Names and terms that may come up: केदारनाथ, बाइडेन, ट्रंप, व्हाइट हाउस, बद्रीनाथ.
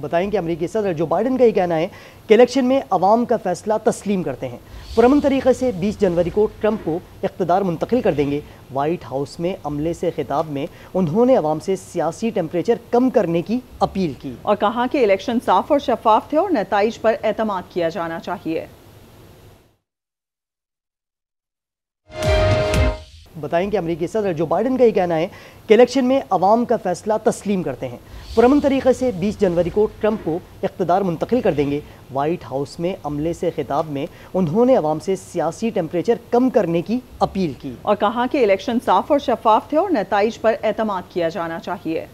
बताएं कि अमेरिकी सदर जो बाइडेन का ये कहना है कि इलेक्शन में अवाम का फैसला तस्लीम करते हैं, पुरअमन तरीक़े से 20 जनवरी को ट्रंप को इख्तदार मुंतकिल कर देंगे। व्हाइट हाउस में अमले से खिताब में उन्होंने अवाम से सियासी टेम्परेचर कम करने की अपील की और कहा कि इलेक्शन साफ और शफाफ थे और नताइज पर एतमाद किया जाना चाहिए। बताएं कि अमेरिकी सदर जो बाइडेन का ये कहना है कि इलेक्शन में अवाम का फैसला तस्लीम करते हैं, पुरअमन तरीक़े से 20 जनवरी को ट्रंप को इख्तदार मुंतकिल कर देंगे। व्हाइट हाउस में अमले से खिताब में उन्होंने अवाम से सियासी टेम्परेचर कम करने की अपील की और कहा कि इलेक्शन साफ और शफाफ थे और नताइज पर एतमाद किया जाना चाहिए।